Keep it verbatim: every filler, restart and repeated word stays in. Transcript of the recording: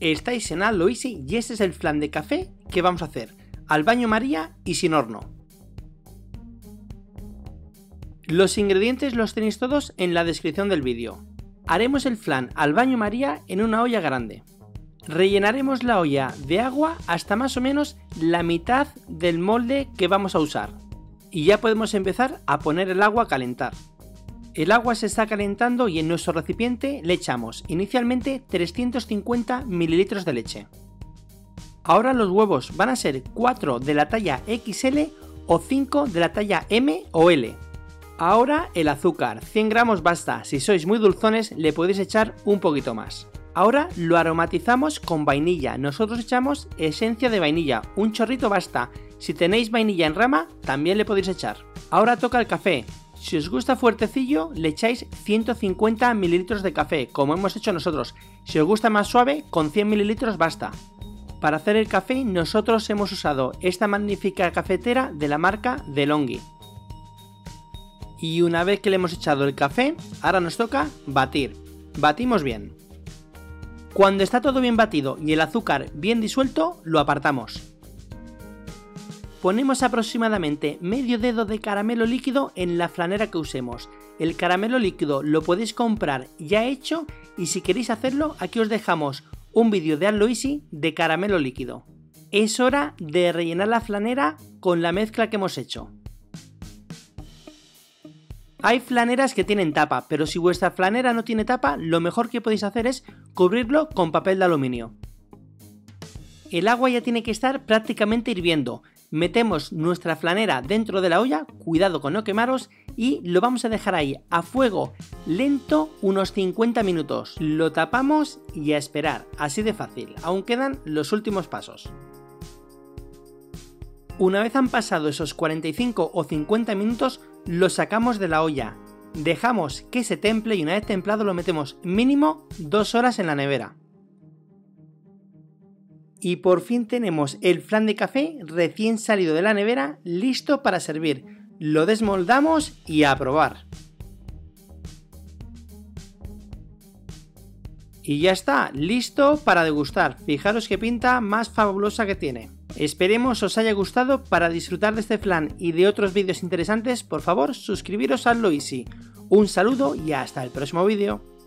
Estáis en Hazlo Easy y este es el flan de café que vamos a hacer, al baño María y sin horno. Los ingredientes los tenéis todos en la descripción del vídeo. Haremos el flan al baño María en una olla grande. Rellenaremos la olla de agua hasta más o menos la mitad del molde que vamos a usar. Y ya podemos empezar a poner el agua a calentar. El agua se está calentando y en nuestro recipiente le echamos inicialmente trescientos cincuenta mililitros de leche. Ahora los huevos van a ser cuatro de la talla equis ele o cinco de la talla eme o ele. Ahora el azúcar, cien gramos basta, si sois muy dulzones le podéis echar un poquito más. Ahora lo aromatizamos con vainilla, nosotros echamos esencia de vainilla, un chorrito basta, si tenéis vainilla en rama también le podéis echar. Ahora toca el café. Si os gusta fuertecillo, le echáis ciento cincuenta mililitros de café, como hemos hecho nosotros. Si os gusta más suave, con cien mililitros basta. Para hacer el café, nosotros hemos usado esta magnífica cafetera de la marca De'Longhi. Y una vez que le hemos echado el café, ahora nos toca batir. Batimos bien. Cuando está todo bien batido y el azúcar bien disuelto, lo apartamos. Ponemos aproximadamente medio dedo de caramelo líquido en la flanera que usemos. El caramelo líquido lo podéis comprar ya hecho y si queréis hacerlo, aquí os dejamos un vídeo de Hazlo Easy de caramelo líquido. Es hora de rellenar la flanera con la mezcla que hemos hecho. Hay flaneras que tienen tapa, pero si vuestra flanera no tiene tapa, lo mejor que podéis hacer es cubrirlo con papel de aluminio. El agua ya tiene que estar prácticamente hirviendo. Metemos nuestra flanera dentro de la olla, cuidado con no quemaros, y lo vamos a dejar ahí a fuego lento unos cincuenta minutos. Lo tapamos y a esperar, así de fácil. Aún quedan los últimos pasos. Una vez han pasado esos cuarenta y cinco o cincuenta minutos, lo sacamos de la olla. Dejamos que se temple y una vez templado lo metemos mínimo dos horas en la nevera. Y por fin tenemos el flan de café recién salido de la nevera, listo para servir. Lo desmoldamos y a probar. Y ya está, listo para degustar. Fijaros qué pinta más fabulosa que tiene. Esperemos os haya gustado. Para disfrutar de este flan y de otros vídeos interesantes, por favor suscribiros a Hazlo Easy. Un saludo y hasta el próximo vídeo.